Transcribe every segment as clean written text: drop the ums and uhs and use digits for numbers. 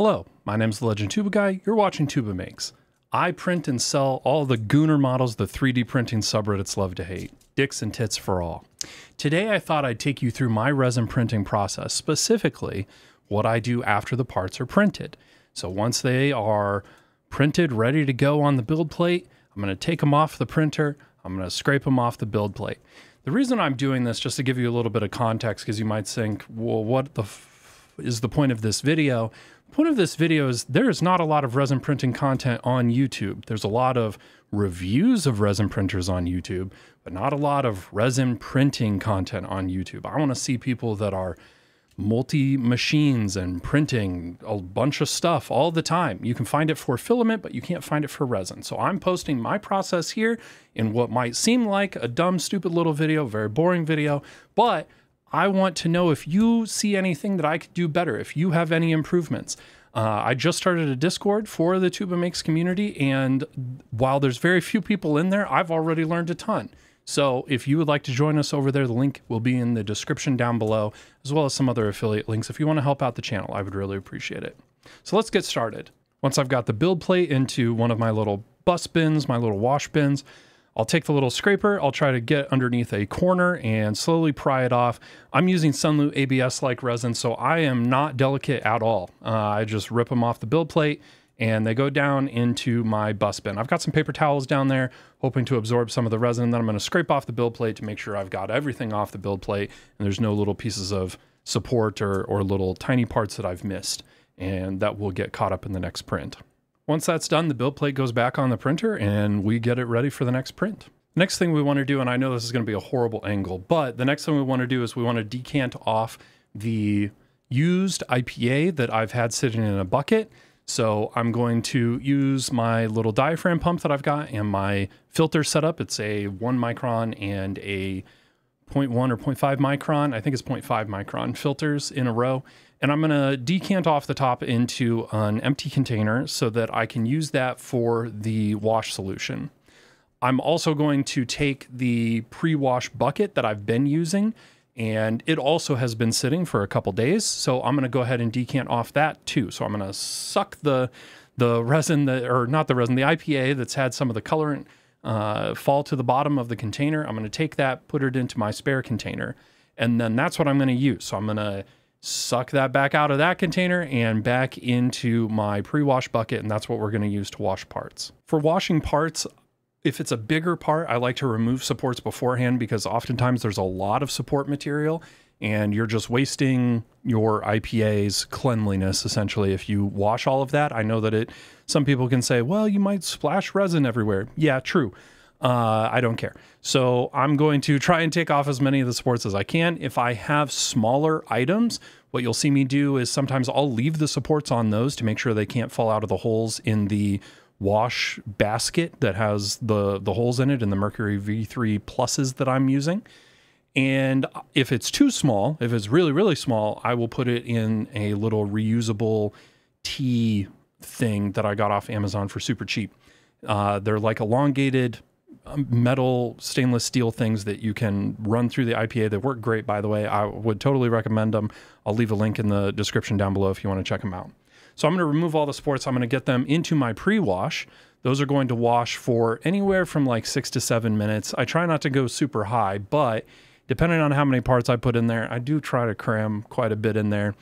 Hello, my name is the Legend Tuba Guy. You're watching Tuba Makes. I print and sell all the Gooner models the 3D printing subreddits love to hate. Dicks and tits for all. Today I thought I'd take you through my resin printing process, specifically what I do after the parts are printed. So once they are printed, ready to go on the build plate, I'm going to take them off the printer. I'm going to scrape them off the build plate. The reason I'm doing this, just to give you a little bit of context, because you might think, well, what the f is the point of this video? The point of this video is there is not a lot of resin printing content on YouTube. There's a lot of reviews of resin printers on YouTube, but not a lot of resin printing content on YouTube. I want to see people that are multi-machines and printing a bunch of stuff all the time. You can find it for filament, but you can't find it for resin. So I'm posting my process here in what might seem like a dumb, stupid little video, very boring video, but I want to know if you see anything that I could do better, if you have any improvements. I just started a Discord for the Tuba Makes community, and while there's very few people in there, I've already learned a ton. So if you would like to join us over there, the link will be in the description down below, as well as some other affiliate links. If you want to help out the channel, I would really appreciate it. So let's get started. Once I've got the build plate into one of my little bus bins, my little wash bins, I'll take the little scraper. I'll try to get underneath a corner and slowly pry it off. I'm using Sunlu ABS-like resin, so I am not delicate at all. I just rip them off the build plate, and they go down into my bus bin. I've got some paper towels down there, hoping to absorb some of the resin, and then I'm gonna scrape off the build plate to make sure I've got everything off the build plate, and there's no little pieces of support or little tiny parts that I've missed, and that will get caught up in the next print. Once that's done, the build plate goes back on the printer, and we get it ready for the next print. Next thing we wanna do, and I know this is gonna be a horrible angle, but the next thing we wanna do is we wanna decant off the used IPA that I've had sitting in a bucket. So I'm going to use my little diaphragm pump that I've got and my filter setup. It's a 1 micron and a 0.1 or 0.5 micron. I think it's 0.5 micron filters in a row. And I'm gonna decant off the top into an empty container so that I can use that for the wash solution. I'm also going to take the pre-wash bucket that I've been using, and it also has been sitting for a couple days. So I'm gonna go ahead and decant off that too. So I'm gonna suck the resin, the IPA that's had some of the colorant fall to the bottom of the container. I'm gonna take that, put it into my spare container, and then that's what I'm gonna use. So I'm gonna suck that back out of that container and back into my pre-wash bucket, and that's what we're gonna use to wash parts. For washing parts, if it's a bigger part, I like to remove supports beforehand because oftentimes there's a lot of support material and you're just wasting your IPA's cleanliness, essentially, if you wash all of that. I know that some people can say, well, you might splash resin everywhere. Yeah, true. I don't care. So I'm going to try and take off as many of the supports as I can. If I have smaller items, what you'll see me do is sometimes I'll leave the supports on those to make sure they can't fall out of the holes in the wash basket that has the holes in it and the Mercury V3 Pluses that I'm using. And if it's too small, if it's really, really small, I will put it in a little reusable tea thing that I got off Amazon for super cheap. They're like elongated metal stainless steel things that you can run through the IPA. They work great, by the way. I would totally recommend them. I'll leave a link in the description down below if you want to check them out. So I'm going to remove all the supports. I'm going to get them into my pre-wash. Those are going to wash for anywhere from like 6 to 7 minutes. I try not to go super high, but depending on how many parts I put in there, I do try to cram quite a bit in there.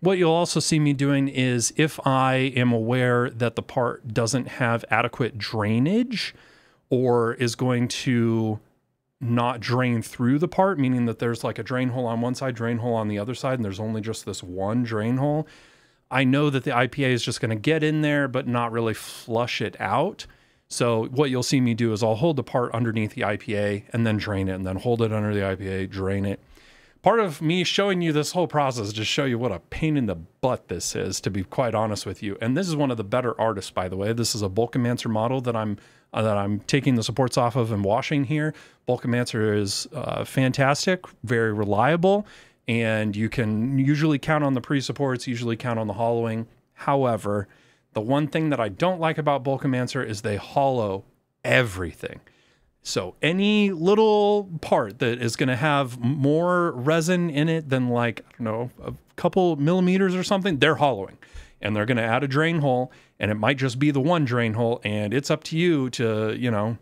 What you'll also see me doing is if I am aware that the part doesn't have adequate drainage or is going to not drain through the part, meaning that there's like a drain hole on one side, drain hole on the other side, and there's only just this one drain hole, I know that the IPA is just gonna get in there but not really flush it out. So what you'll see me do is I'll hold the part underneath the IPA and then drain it, and then hold it under the IPA, drain it. Part of me showing you this whole process is to show you what a pain in the butt this is, to be quite honest with you. And this is one of the better artists, by the way. This is a Bulkamancer model that I'm taking the supports off of and washing here. Bulkamancer is fantastic, very reliable, and you can usually count on the pre-supports, usually count on the hollowing. However, the one thing that I don't like about Bulkamancer is they hollow everything. So any little part that is gonna have more resin in it than like, I don't know, a couple millimeters or something, they're hollowing. and they're going to add a drain hole, and it might just be the one drain hole, and it's up to you to, you know,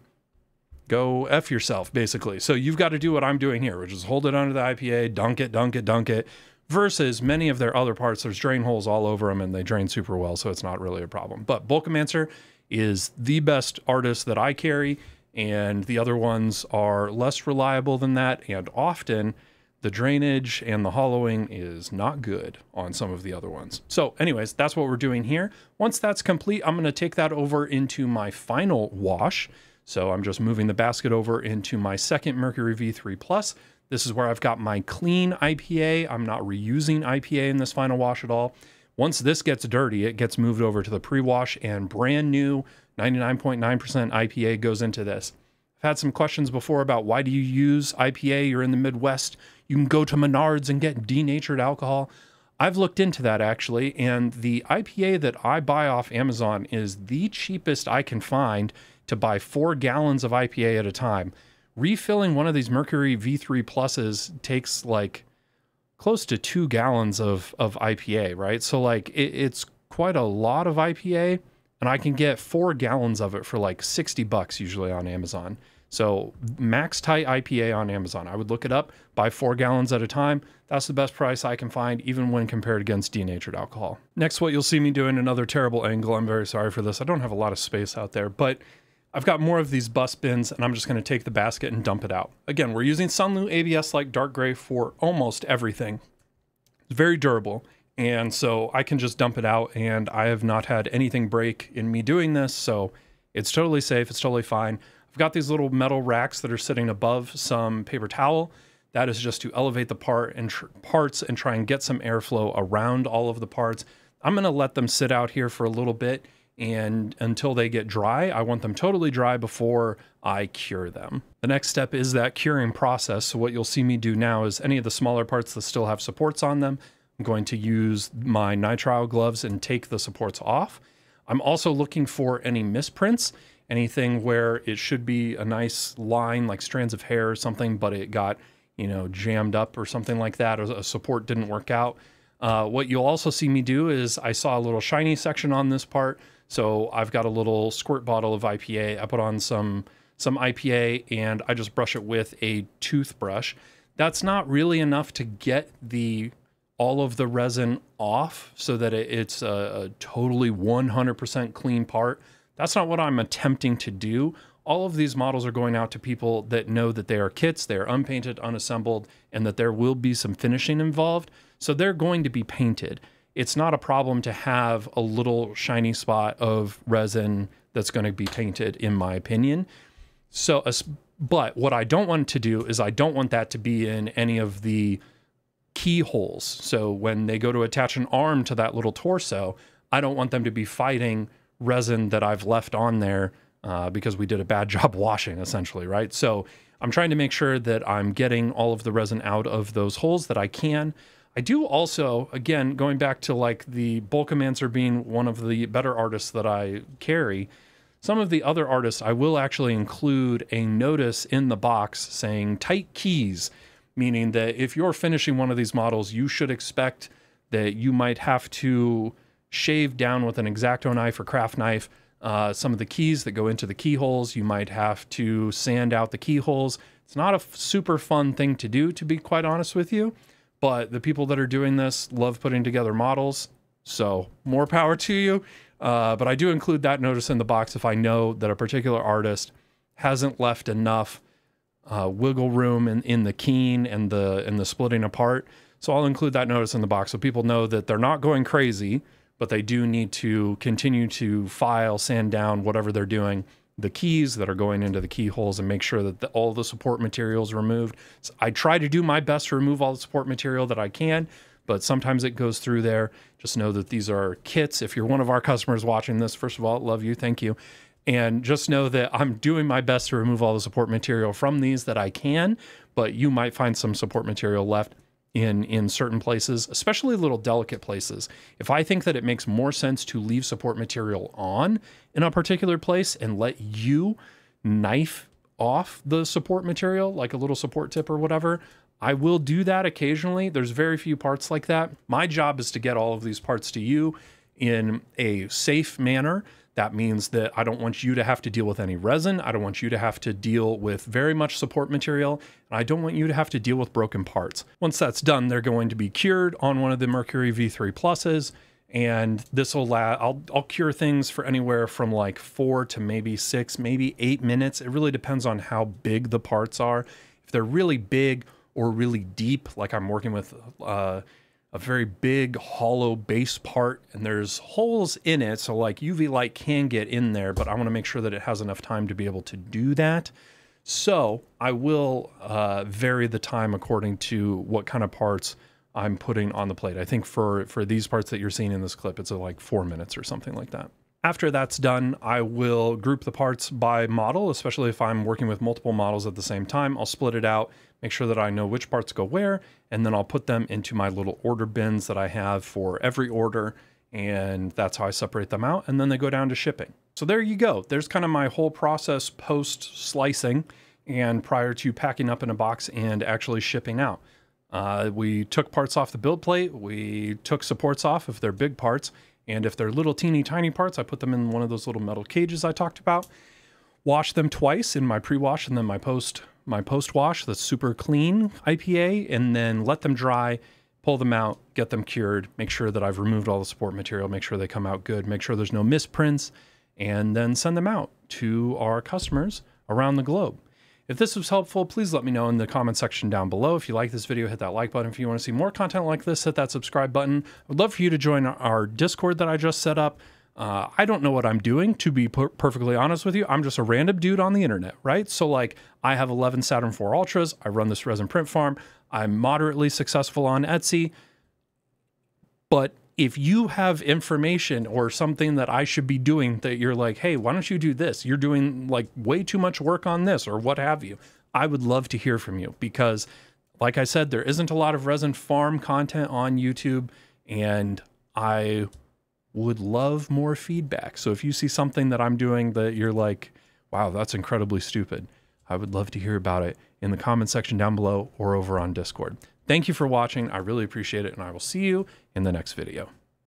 go F yourself, basically. So you've got to do what I'm doing here, which is hold it under the IPA, dunk it, dunk it, dunk it, versus many of their other parts, there's drain holes all over them, and they drain super well, so it's not really a problem. But Bulkamancer is the best artist that I carry, and the other ones are less reliable than that, and often the drainage and the hollowing is not good on some of the other ones. So anyways, that's what we're doing here. Once that's complete, I'm going to take that over into my final wash. So I'm just moving the basket over into my second Mercury V3 Plus. This is where I've got my clean IPA. I'm not reusing IPA in this final wash at all. Once this gets dirty, it gets moved over to the pre-wash, and brand new 99.9% IPA goes into this. I've had some questions before about why do you use IPA? You're in the Midwest. You can go to Menards and get denatured alcohol. I've looked into that actually, and the IPA that I buy off Amazon is the cheapest I can find to buy 4 gallons of IPA at a time. Refilling one of these Mercury V3 Pluses takes like close to 2 gallons of IPA, right? So like it's quite a lot of IPA, and I can get 4 gallons of it for like $60 usually on Amazon. So Max Tite IPA on Amazon. I would look it up, buy 4 gallons at a time. That's the best price I can find, even when compared against denatured alcohol. Next, what you'll see me doing, another terrible angle. I'm very sorry for this. I don't have a lot of space out there, but I've got more of these bus bins, and I'm just going to take the basket and dump it out. Again, we're using Sunlu ABS-like dark gray for almost everything. It's very durable. And so I can just dump it out, and I have not had anything break in me doing this. So it's totally safe. It's totally fine. I've got these little metal racks that are sitting above some paper towel. That is just to elevate the parts and try and get some airflow around all of the parts. I'm going to let them sit out here for a little bit and until they get dry. I want them totally dry before I cure them. The next step is that curing process. So what you'll see me do now is any of the smaller parts that still have supports on them, I'm going to use my nitrile gloves and take the supports off. I'm also looking for any misprints, anything where it should be a nice line, like strands of hair or something, but it got, you know, jammed up or something like that, or a support didn't work out. What you'll also see me do is I saw a little shiny section on this part. So I've got a little squirt bottle of IPA. I put on some IPA, and I just brush it with a toothbrush. That's not really enough to get the all of the resin off so that it's a totally 100% clean part. That's not what I'm attempting to do. All of these models are going out to people that know that they are kits, they are unpainted, unassembled, and that there will be some finishing involved. So they're going to be painted. It's not a problem to have a little shiny spot of resin that's going to be painted, in my opinion. So, but what I don't want to do is I don't want that to be in any of the keyholes. So when they go to attach an arm to that little torso, I don't want them to be fighting resin that I've left on there because we did a bad job washing, essentially, right? So I'm trying to make sure that I'm getting all of the resin out of those holes that I can. I do also, again, going back to like the Bulkamancer being one of the better artists that I carry, some of the other artists, I will actually include a notice in the box saying tight keys, meaning that if you're finishing one of these models, you should expect that you might have to shave down with an X-Acto knife or craft knife some of the keys that go into the keyholes. You might have to sand out the keyholes. It's not a super fun thing to do, to be quite honest with you, but the people that are doing this love putting together models, so more power to you. But I do include that notice in the box if I know that a particular artist hasn't left enough wiggle room in the keen and the splitting apart. So I'll include that notice in the box so people know that they're not going crazy, but they do need to continue to file, sand down, whatever they're doing, the keys that are going into the keyholes, and make sure that all the support material is removed. So I try to do my best to remove all the support material that I can, but sometimes it goes through there. Just know that these are kits. If you're one of our customers watching this, first of all, love you, thank you. And just know that I'm doing my best to remove all the support material from these that I can, but you might find some support material left in certain places, especially little delicate places. If I think that it makes more sense to leave support material on in a particular place and let you knife off the support material, like a little support tip or whatever, I will do that occasionally. There's very few parts like that. My job is to get all of these parts to you in a safe manner. That means that I don't want you to have to deal with any resin. I don't want you to have to deal with very much support material. And I don't want you to have to deal with broken parts. Once that's done, they're going to be cured on one of the Mercury V3 Pluses. And this will last, I'll cure things for anywhere from like 4 to maybe 6, maybe 8 minutes. It really depends on how big the parts are. If they're really big or really deep, like I'm working with a very big hollow base part and there's holes in it, so like UV light can get in there, but I want to make sure that it has enough time to be able to do that. So I will vary the time according to what kind of parts I'm putting on the plate. I think for these parts that you're seeing in this clip, it's like 4 minutes or something like that. After that's done, I will group the parts by model, especially if I'm working with multiple models at the same time. I'll split it out, make sure that I know which parts go where, and then I'll put them into my little order bins that I have for every order, and that's how I separate them out, and then they go down to shipping. So there you go. There's kind of my whole process post-slicing and prior to packing up in a box and actually shipping out. We took parts off the build plate, we took supports off if they're big parts, and if they're little teeny tiny parts, I put them in one of those little metal cages I talked about. Wash them twice in my pre-wash and then my post-wash, that's super clean IPA, and then let them dry, pull them out, get them cured, make sure that I've removed all the support material, make sure they come out good, make sure there's no misprints, and then send them out to our customers around the globe. If this was helpful, please let me know in the comment section down below. If you like this video, hit that like button. If you want to see more content like this, hit that subscribe button. I would love for you to join our Discord that I just set up. I don't know what I'm doing, to be perfectly honest with you. I'm just a random dude on the internet, right? So like I have 11 Saturn 4 Ultras. I run this resin print farm. I'm moderately successful on Etsy. But if you have information or something that I should be doing that you're like, hey, why don't you do this? You're doing like way too much work on this or what have you. I would love to hear from you because like I said, there isn't a lot of resin farm content on YouTube, and I would love more feedback. So if you see something that I'm doing that you're like, wow, that's incredibly stupid, I would love to hear about it in the comment section down below or over on Discord. Thank you for watching. I really appreciate it, and I will see you in the next video.